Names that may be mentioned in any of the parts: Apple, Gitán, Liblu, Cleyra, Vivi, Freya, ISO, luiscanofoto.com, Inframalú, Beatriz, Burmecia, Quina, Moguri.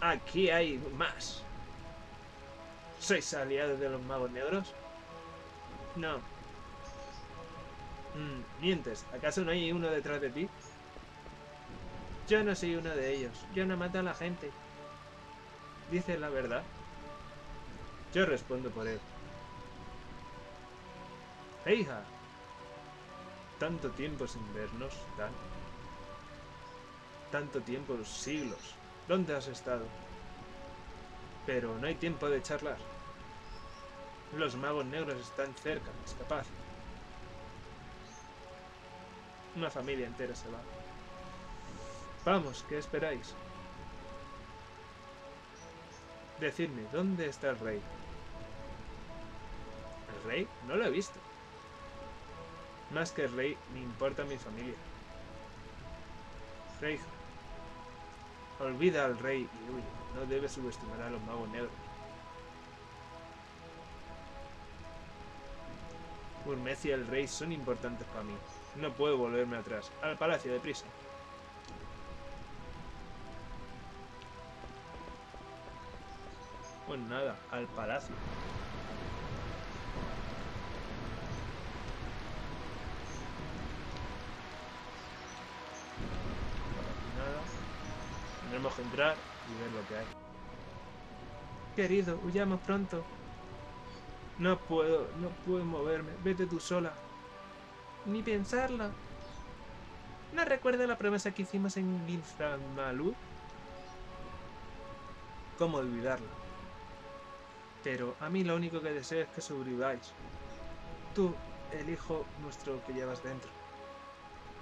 Aquí hay más. ¿Sois aliados de los magos negros? No. Mientes. ¿Acaso no hay uno detrás de ti? Yo no soy uno de ellos. Yo no mato a la gente. ¿Dices la verdad? Yo respondo por él. ¡Hey, hija! Tanto tiempo sin vernos, Dan. Tanto tiempo, siglos. ¿Dónde has estado? Pero no hay tiempo de charlar. Los magos negros están cerca, escapad. Una familia entera se va. Vamos, ¿qué esperáis? Decidme, ¿dónde está el rey? ¿El rey? No lo he visto. Más que el rey, me importa mi familia. Freya. Olvida al rey y huye. No debes subestimar a los magos negros. Burmecia y el rey son importantes para mí. No puedo volverme atrás. Al palacio de prisa. Pues nada, al palacio. Tenemos que entrar y ver lo que hay. Querido, huyamos pronto. No puedo moverme. Vete tú sola. Ni pensarlo. ¿No recuerdas la promesa que hicimos en Inframalú? ¿Cómo olvidarla? Pero a mí lo único que deseo es que sobreviváis. Tú, el hijo nuestro que llevas dentro.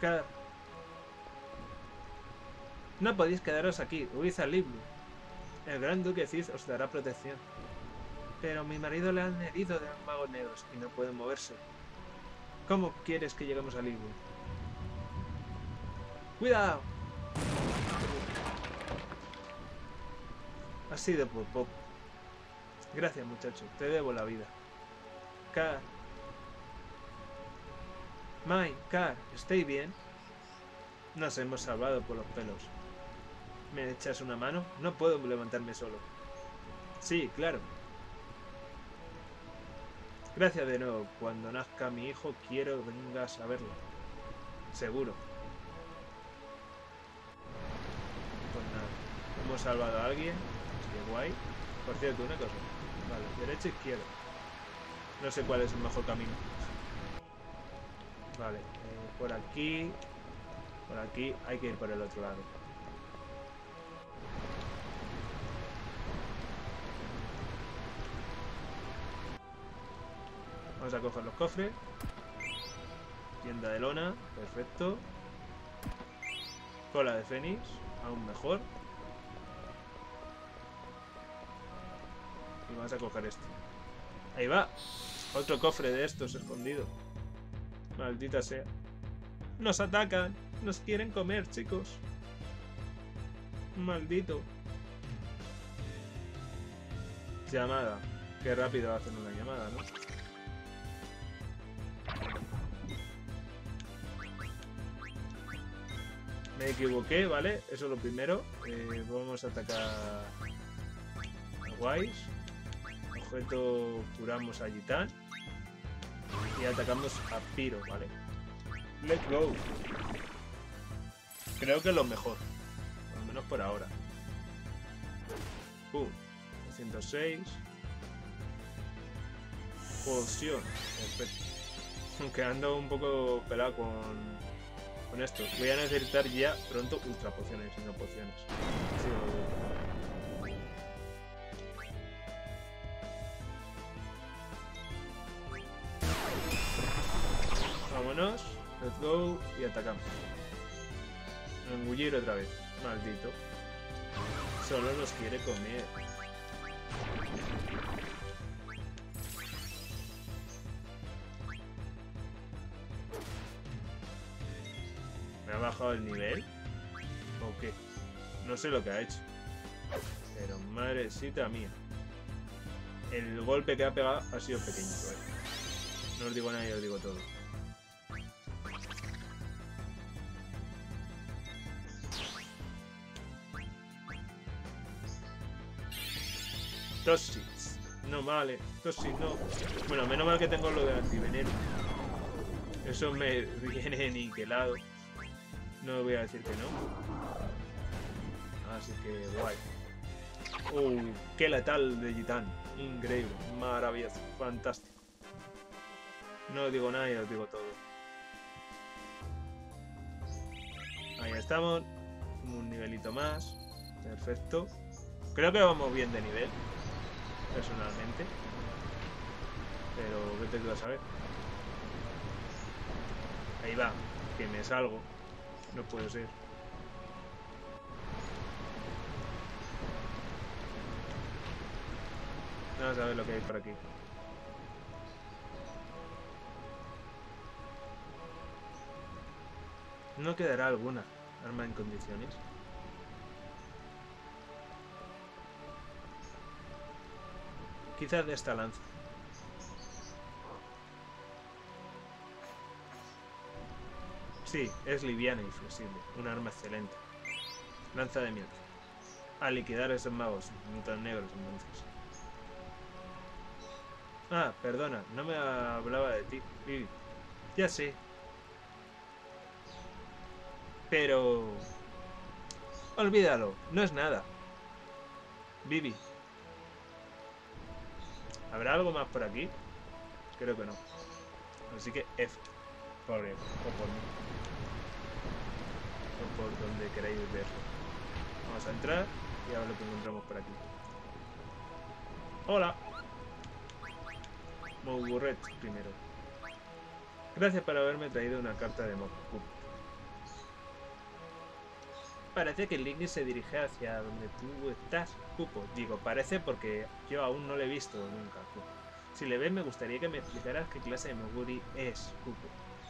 Cada... No podéis quedaros aquí, huid al Liblu. El gran duque Cid os dará protección. Pero mi marido le han herido de los magos negros y no puede moverse. ¿Cómo quieres que lleguemos al Liblu? ¡Cuidado! Ha sido por poco. Gracias, muchacho, te debo la vida. Car. Mai, Car, ¿estáis bien? Nos hemos salvado por los pelos. ¿Me echas una mano? No puedo levantarme solo. Sí, claro. Gracias de nuevo. Cuando nazca mi hijo, quiero que vengas a verlo. Seguro. Pues nada. Hemos salvado a alguien. Qué guay. Por cierto, una cosa. Vale, derecha e izquierda. No sé cuál es el mejor camino. Vale, por aquí. Por aquí hay que ir por el otro lado. Vamos a coger los cofres. Tienda de lona, perfecto. Cola de fénix, aún mejor. Y vamos a coger este. ¡Ahí va! Otro cofre de estos escondido. Maldita sea. ¡Nos atacan! ¡Nos quieren comer, chicos! ¡Maldito! Llamada. Qué rápido hacen una llamada, ¿no? Me equivoqué, ¿vale? Eso es lo primero. Vamos a atacar a Guays. Objeto curamos a Gitán. Y atacamos a Piro, ¿vale? Let's go. Creo que es lo mejor. Por lo menos por ahora. 206. Poción. Perfecto. Aunque ando un poco pelado con esto. Voy a necesitar ya pronto ultra pociones y no pociones. Sí, vámonos, let's go y atacamos. Engullir otra vez, maldito. Solo nos quiere comer. ¿Bajado el nivel? ¿O qué? No sé lo que ha hecho. Pero madrecita mía. El golpe que ha pegado ha sido pequeñito, No os digo nada y os digo todo. Toxic. No vale. Toxic no. Bueno, menos mal que tengo lo de antiveneno. Eso me viene niquelado. No voy a decir que no. Así que guay. Qué letal de Gitán. Increíble. Maravilloso. Fantástico. No os digo nada y os digo todo. Ahí estamos. Un nivelito más. Perfecto. Creo que vamos bien de nivel, personalmente. Pero vete tú a saber. Ahí va, que me salgo. No puedo ser. Vamos a ver lo que hay por aquí. No quedará alguna arma en condiciones. Quizás de esta lanza. Sí, es liviana y flexible. Un arma excelente. Lanza de miel. A liquidar a esos magos. Mutantes negros, entonces. Ah, perdona. No me hablaba de ti, Vivi. Ya sé. Pero... olvídalo. No es nada. Vivi. ¿Habrá algo más por aquí? Creo que no. Así que F. Por él, o por mí. O por donde queráis verlo. Vamos a entrar y a ver lo que encontramos por aquí. ¡Hola! Mouburret primero. Gracias por haberme traído una carta de Moscú. Parece que el Ligny se dirige hacia donde tú estás, Cupo. Digo, parece porque yo aún no le he visto nunca, Cupo. Si le ves, me gustaría que me explicaras qué clase de Moguri es, Cupo.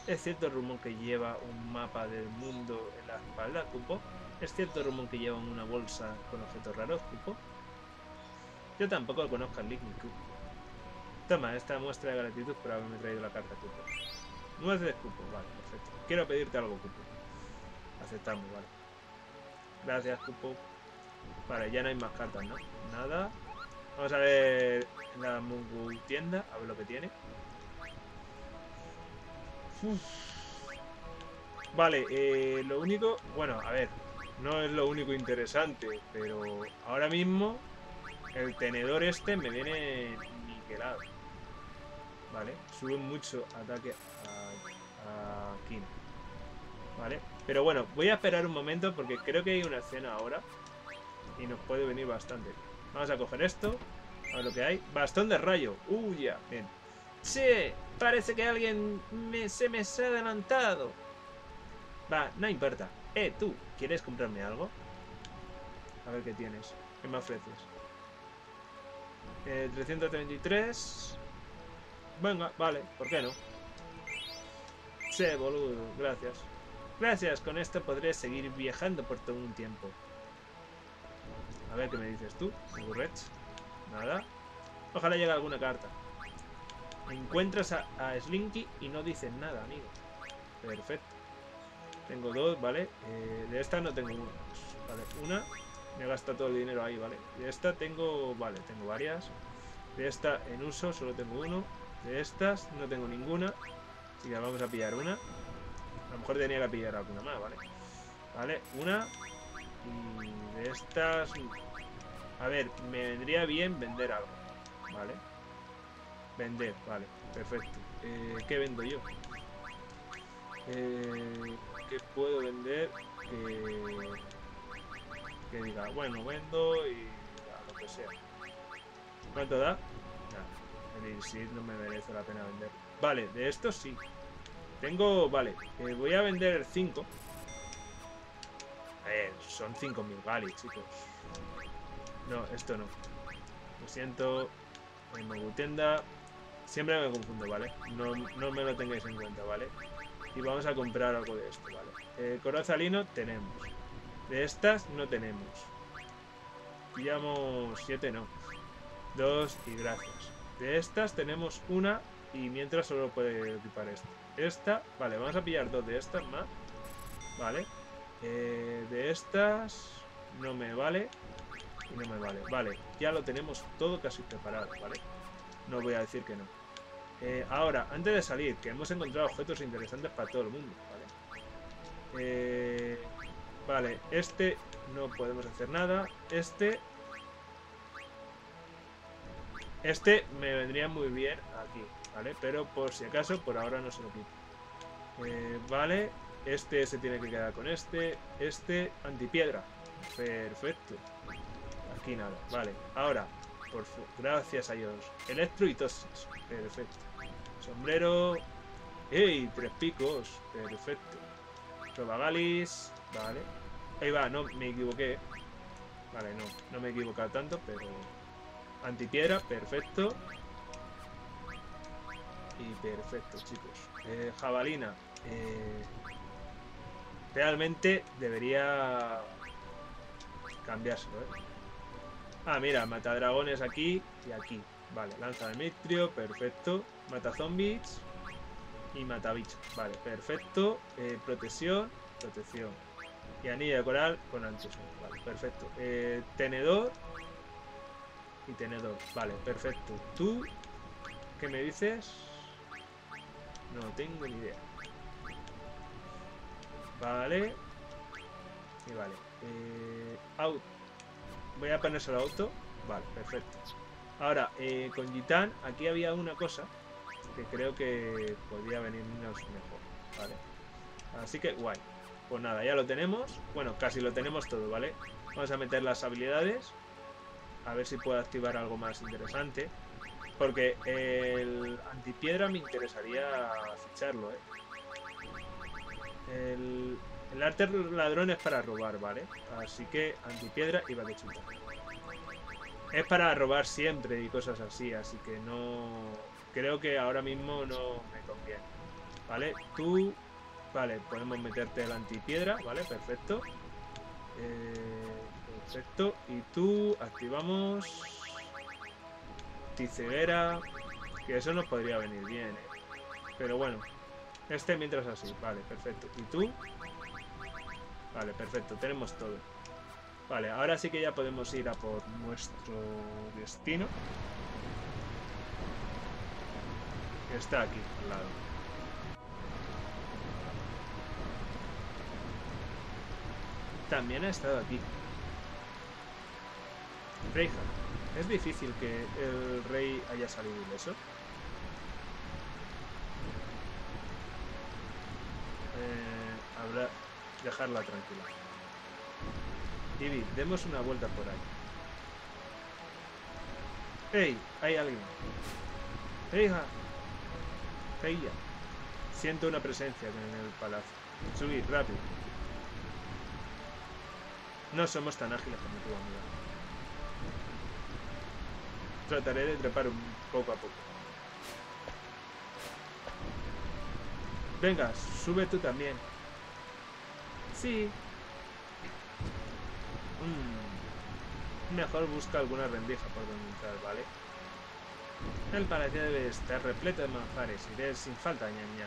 ¿Es cierto el rumor que lleva un mapa del mundo en la espalda, Cupo? ¿Es cierto el rumor que lleva una bolsa con objetos raros, Cupo? Yo tampoco lo conozco al Ligny, Cupo. Toma, esta muestra de gratitud por haberme traído la carta, Cupo. No es de Cupo, vale, perfecto. Quiero pedirte algo, Cupo. Aceptamos, vale. Gracias, Cupo. Vale, ya no hay más cartas, ¿no? Nada. Vamos a ver la Mungu tienda, a ver lo que tiene. Uf. Vale, lo único... bueno, a ver, no es lo único interesante, pero ahora mismo el tenedor este me viene niquelado. Vale, sube mucho ataque a Quina. Vale, pero bueno, voy a esperar un momento porque creo que hay una escena ahora y nos puede venir bastante. Vamos a coger esto, a ver lo que hay. Bastón de rayo, ya, bien. Che, parece que alguien se me ha adelantado. Va, no importa. Tú, ¿quieres comprarme algo? A ver qué tienes, qué me ofreces. 333. Venga, vale, ¿por qué no? Che, boludo, gracias. Gracias, con esto podré seguir viajando por todo un tiempo. A ver qué me dices tú, Burret. Nada. Ojalá llegue alguna carta. Encuentras a Slinky y no dices nada, amigo. Perfecto. Tengo dos, ¿vale? De esta no tengo una. Vale, una. Me gasta todo el dinero ahí, ¿vale? De esta tengo... vale, tengo varias. De esta en uso solo tengo uno. De estas no tengo ninguna. Así que vamos a pillar una. A lo mejor tenía que pillar alguna más, ¿vale? Vale, una. Y de estas... a ver, me vendría bien vender algo. ¿Vale? Vender, vale, perfecto. ¿Qué vendo yo? ¿Qué puedo vender? Que diga, bueno, vendo y a lo que sea. ¿Cuánto da? Nada. Es decir, no me merece la pena vender. Vale, de estos sí. Tengo, vale, voy a vender 5. A ver, son 5000, vale, chicos. No, esto no. Lo siento. En Mogutienda. Siempre me confundo, ¿vale? No me lo tengáis en cuenta, ¿vale? Y vamos a comprar algo de esto, ¿vale? Corozalino tenemos. De estas no tenemos. Pillamos 7, no. 2 y gracias. De estas tenemos una Y mientras solo puede equipar esta. Esta, vale, vamos a pillar dos de estas más. Vale. De estas no me vale. No me vale. Vale, ya lo tenemos todo casi preparado, ¿vale? No voy a decir que no. Ahora, antes de salir, que hemos encontrado objetos interesantes para todo el mundo, ¿vale? Vale, este no podemos hacer nada. Este me vendría muy bien aquí, ¿vale? Pero por si acaso, por ahora no se lo quito. Vale, este se tiene que quedar con este. Este, antipiedra. Perfecto. Aquí nada, vale. Ahora, por gracias a Dios. Electro y Tosis. Perfecto. Sombrero. ¡Ey! Tres picos. Perfecto. Robagalis. Vale. Ahí va, no, me equivoqué. Vale, no. No me he equivocado tanto, pero... Antipiedra, perfecto. Y perfecto, chicos. Jabalina. Realmente debería... cambiárselo, ¿eh? Ah, mira, mata dragones aquí y aquí. Vale, lanza de Mitrio, perfecto. Mata zombies y mata bichos. Vale, perfecto. Protección, protección. Y anilla de coral con anchos. Vale, perfecto. Tenedor y tenedor. Vale, perfecto. ¿Tú qué me dices? No tengo ni idea. Vale. Y vale. Out. Voy a ponerse el auto. Vale, perfecto. Ahora, con Gitán, aquí había una cosa que creo que podría venirnos mejor. Vale. Así que, guay. Pues nada, ya lo tenemos. Bueno, casi lo tenemos todo, ¿vale? Vamos a meter las habilidades. A ver si puedo activar algo más interesante. Porque el antipiedra me interesaría ficharlo, ¿eh? El arte ladrón es para robar, ¿vale? Así que antipiedra y baquechuta. Es para robar siempre y cosas así, así que no... Creo que ahora mismo no me conviene. ¿Vale? Tú... Vale, podemos meterte el antipiedra, ¿vale? Perfecto. Perfecto. Y tú activamos... Ticeguera. Que eso nos podría venir bien, ¿eh? Pero bueno. Este mientras así. Vale, perfecto. Y tú... Vale, perfecto, tenemos todo. Vale, ahora sí que ya podemos ir a por nuestro destino. Que está aquí, al lado. También ha estado aquí. Freya, ¿es difícil que el rey haya salido ileso? Habrá... Dejarla tranquila. Vivi, demos una vuelta por ahí. ¡Ey! Hay alguien. ¡Freya! ¡Freya! Siento una presencia en el palacio. Subid, rápido. No somos tan ágiles como tu amiga. Trataré de trepar un poco a poco. Venga, sube tú también. Sí. Mejor busca alguna rendija por donde entrar, ¿vale? El palacio debe estar repleto de manjares. Iré sin falta, ña ña.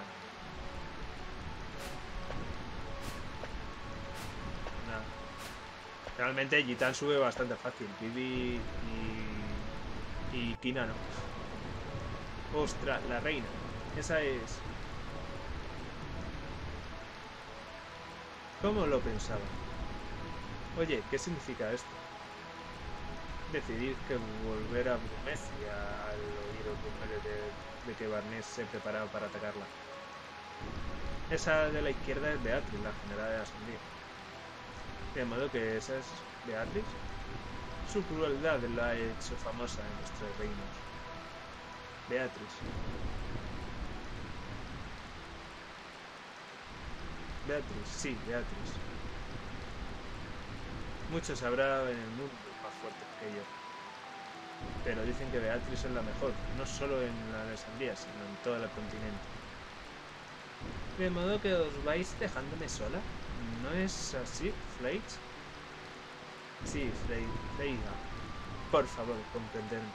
Nah. Realmente Gitán sube bastante fácil. Vivi y Quina no. Ostras, la reina. Esa es... ¿Cómo lo pensaba? Oye, ¿qué significa esto? Decidir que volver a Burmecia al oír el rumor de que Barnés se preparaba para atacarla. Esa de la izquierda es Beatriz, la general de la sombría. De modo que esa es Beatriz. Su crueldad la ha hecho famosa en nuestros reinos. Beatriz. Beatriz, sí, Beatriz. Muchos habrá en el mundo más fuertes que yo. Pero dicen que Beatriz es la mejor, no solo en la de Sandía, sino en todo el continente. De modo que os vais dejándome sola. ¿No es así, Freya? Sí, Freya. Por favor, comprendedme.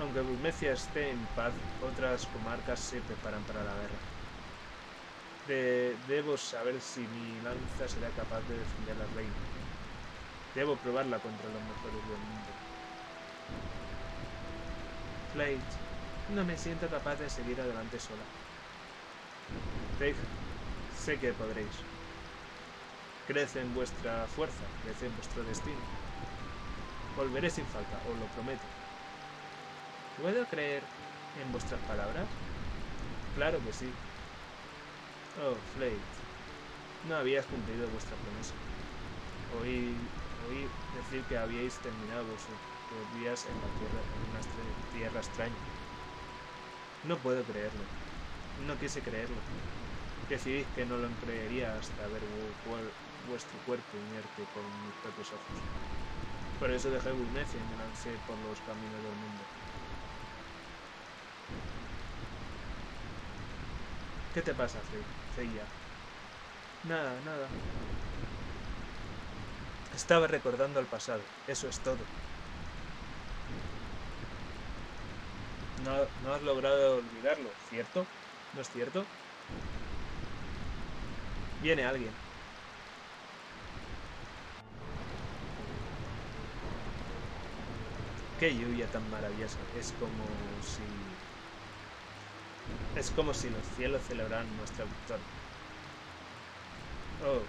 Aunque Burmecia esté en paz, otras comarcas se preparan para la guerra. Debo saber si mi lanza será capaz de defender a la reina. Debo probarla contra los mejores del mundo. Cleyra, no me siento capaz de seguir adelante sola. Cleyra, sé que podréis. Crece en vuestra fuerza, crece en vuestro destino. Volveré sin falta, os lo prometo. ¿Puedo creer en vuestras palabras? Claro que sí. Oh, Cleyra, no habías cumplido vuestra promesa. Oí decir que habíais terminado vuestros días en la tierra, en una tierra extraña. No puedo creerlo. No quise creerlo. Decidís que no lo creería hasta ver vuestro cuerpo inerte con mis propios ojos. Por eso dejé Burmecia y me lancé por los caminos del mundo. ¿Qué te pasa, Freya? Nada, nada. Estaba recordando el pasado. Eso es todo. No has logrado olvidarlo, ¿cierto? ¿No es cierto? Viene alguien. Qué lluvia tan maravillosa. Es como si los cielos celebraran nuestra victoria. Oh,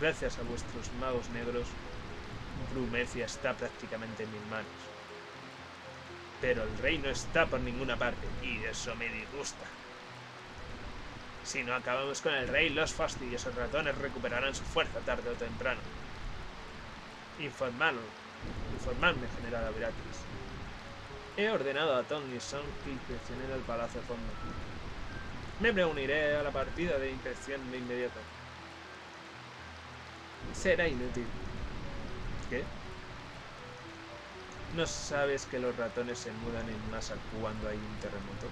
gracias a vuestros magos negros, Burmecia está prácticamente en mis manos. Pero el rey no está por ninguna parte, y eso me disgusta. Si no acabamos con el rey, los fastidiosos ratones recuperarán su fuerza tarde o temprano. Informadme, general Beatriz. He ordenado a Tom y Son que inspeccionen el palacio fondo. Me reuniré a la partida de inspección de inmediato. Será inútil. ¿Qué? ¿No sabes que los ratones se mudan en masa cuando hay un terremoto?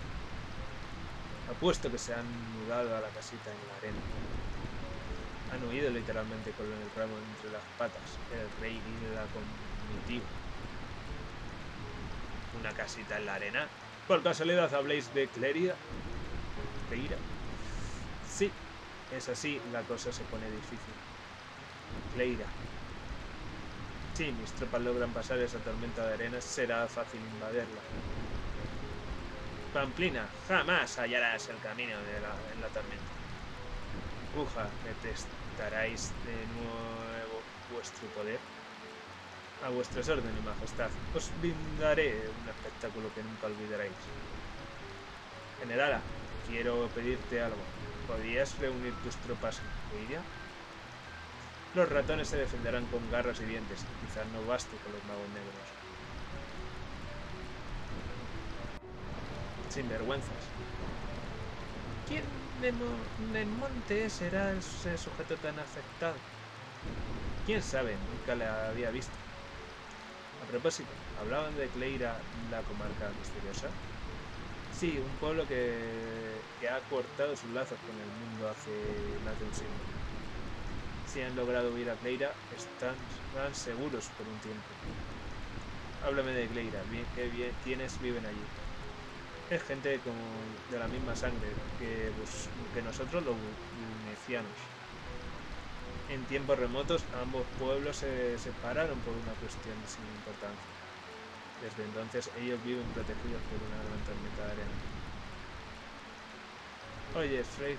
Apuesto que se han mudado a la casita en la arena. Han huido literalmente con el rabo entre las patas, el rey y la comitiva. ¿Una casita en la arena? ¿Por casualidad habléis de Cleyra? ¿Cleyra? Sí, es así, la cosa se pone difícil. Cleyra. Si mis tropas logran pasar esa tormenta de arena, será fácil invadirla. Pamplina, jamás hallarás el camino en la tormenta. Uja, detestaréis de nuevo vuestro poder. A vuestras órdenes, majestad. Os brindaré un espectáculo que nunca olvidaréis. Generala, quiero pedirte algo. ¿Podrías reunir tus tropas en Cleyra? Los ratones se defenderán con garras y dientes. Quizás no baste con los magos negros. Sin vergüenzas. ¿Quién del monte será ese sujeto tan afectado? ¿Quién sabe? Nunca la había visto. A propósito, ¿hablaban de Cleyra, la comarca misteriosa? Sí, un pueblo que ha cortado sus lazos con el mundo hace más de un siglo. Si han logrado huir a Cleyra, están seguros por un tiempo. Háblame de Cleyra, ¿quiénes viven allí? Es gente como de la misma sangre que nosotros, los burmecianos. En tiempos remotos, ambos pueblos se separaron por una cuestión sin importancia. Desde entonces, ellos viven protegidos por una gran tormenta de arena. Oye, Freya,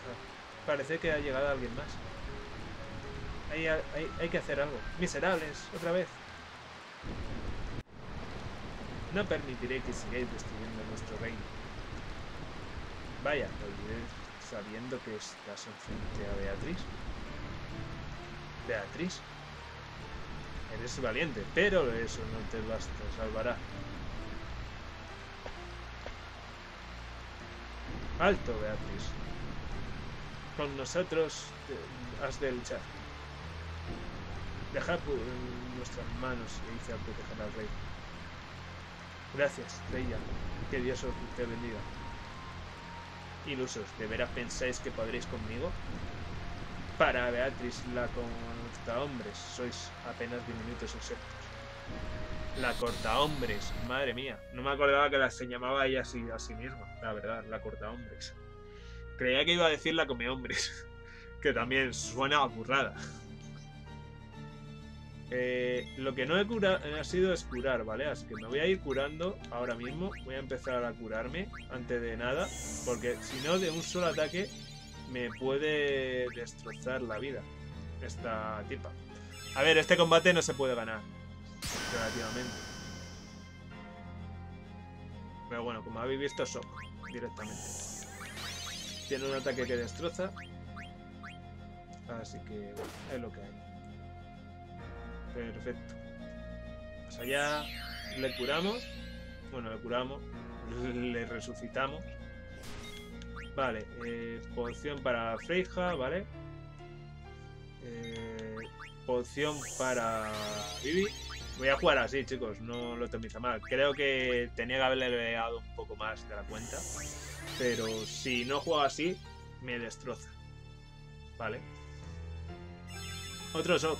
parece que ha llegado alguien más. Hay que hacer algo. ¡Miserables! ¡Otra vez! No permitiré que sigáis destruyendo nuestro reino. Vaya, lo olvidé sabiendo que estás enfrente a Beatriz. ¿Beatriz? Eres valiente, pero eso no te basta, salvará. ¡Alto, Beatriz! Con nosotros has de luchar. Dejad en nuestras manos e hice a proteger al rey. Gracias, Freya. Que Dios os te bendiga. Ilusos, ¿de veras pensáis que podréis conmigo? Para Beatriz, la consta hombres, sois apenas diminutos insectos. La cortahombres, madre mía. No me acordaba que la se llamaba ella así a sí misma, la verdad, la cortahombres. Creía que iba a decir la comehombres, que también suena a burrada. Lo que no he curado ha sido es curar, ¿vale? Así que me voy a ir curando ahora mismo. Voy a empezar a curarme antes de nada, porque si no, de un solo ataque me puede destrozar la vida esta tipa. A ver, este combate no se puede ganar relativamente. Pero bueno, como habéis visto, shock directamente. Tiene un ataque que destroza. Así que bueno, es lo que hay. Perfecto. Pues allá le curamos. Bueno, le curamos. Le resucitamos. Vale, poción para Freya, ¿vale? Poción para Vivi. Voy a jugar así, chicos, no lo toméis a mal. Creo que tenía que haberle leado un poco más de la cuenta. Pero si no juego así, me destroza. Vale. Otro shock.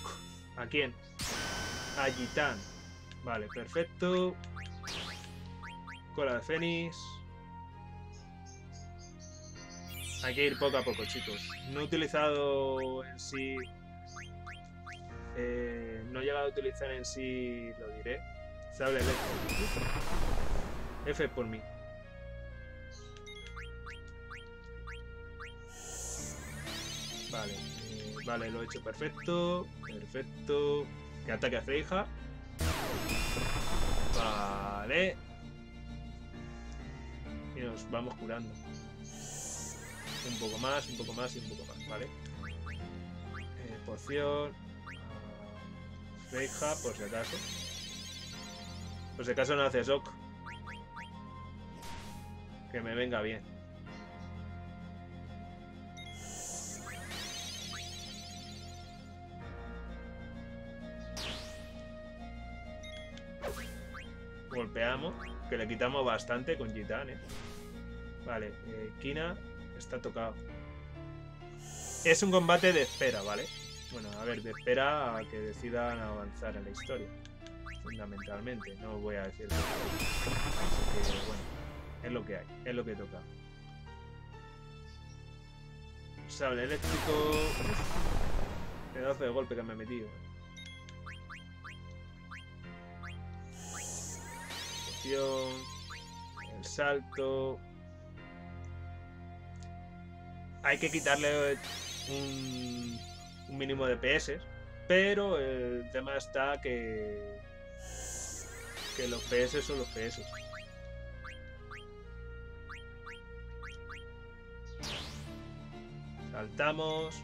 ¿A quién? A Gitán. Vale, perfecto. Cola de Fénix. Hay que ir poco a poco, chicos. No he utilizado en sí... no he llegado a utilizar en sí... Lo diré. Sable eléctrico. F por mí. Vale. Vale, lo he hecho perfecto. Perfecto. Que ataque a Freya. Vale. Y nos vamos curando. Un poco más, un poco más y un poco más, ¿vale? Porción. Freya, por si acaso. Por si acaso no hace shock. Que me venga bien. Golpeamos, que le quitamos bastante con Gitán, Vale, Quina está tocado. Es un combate de espera, ¿vale? Bueno, a ver, de espera a que decidan avanzar en la historia. Fundamentalmente, no voy a decir nada. Así que, bueno, es lo que hay, es lo que toca. Sable eléctrico. Pedazo de golpe que me he metido, el salto. Hay que quitarle un mínimo de PS, pero el tema está que los PS son los PS. Saltamos,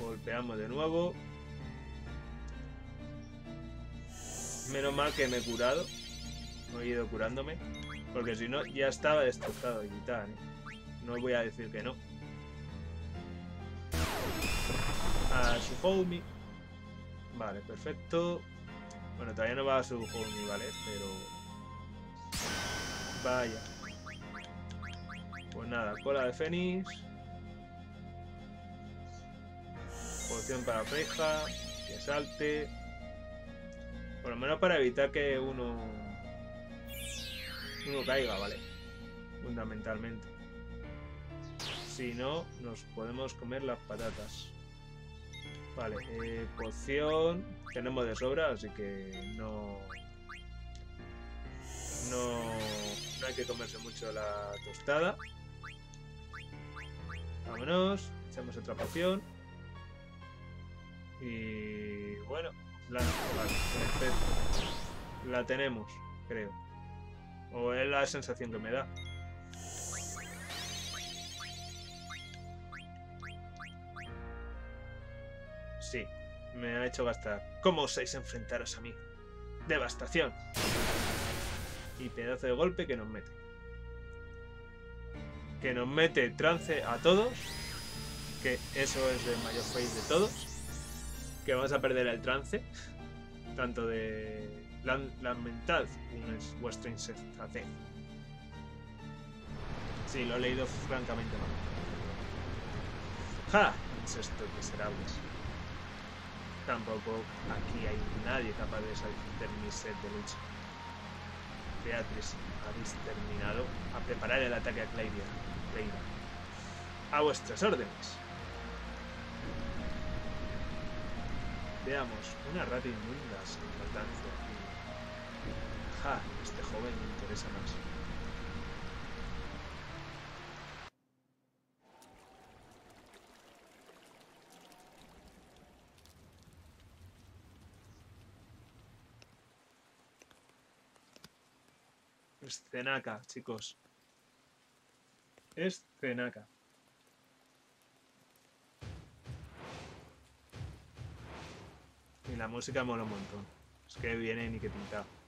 golpeamos de nuevo. Menos mal que me he curado. No he ido curándome, porque si no ya estaba destrozado Gitán, No voy a decir que no. A su homie. Vale, perfecto. Bueno, todavía no va a su homie, ¿vale? Pero... Vaya. Pues nada, cola de Fénix. Poción para Freya. Que salte. Por lo menos para evitar que uno caiga, ¿vale? Fundamentalmente. Si no, nos podemos comer las patatas. Vale, poción. Tenemos de sobra, así que no hay que comerse mucho la tostada. Vámonos. Echamos otra poción. Y... bueno. Vale, perfecto. La tenemos, creo. O es la sensación que me da. Sí, me ha hecho gastar. ¿Cómo osáis enfrentaros a mí? Devastación. Y pedazo de golpe que nos mete. Que nos mete trance a todos. Que eso es el mayor fail de todos. Que vamos a perder el trance. Tanto de... lamentad vuestra insensatez. Sí, lo he leído francamente mal. ¡Ja! Incesto miserable. Tampoco aquí hay nadie capaz de satisfacer mi sed de lucha. Beatriz, habéis terminado. A preparar el ataque a Cleyra. A vuestras órdenes. Veamos, una rata inmunda sin importancia. Ja, este joven me interesa más. Escenaca, chicos. Escenaca. Y la música mola un montón. Es que viene ni que pinta.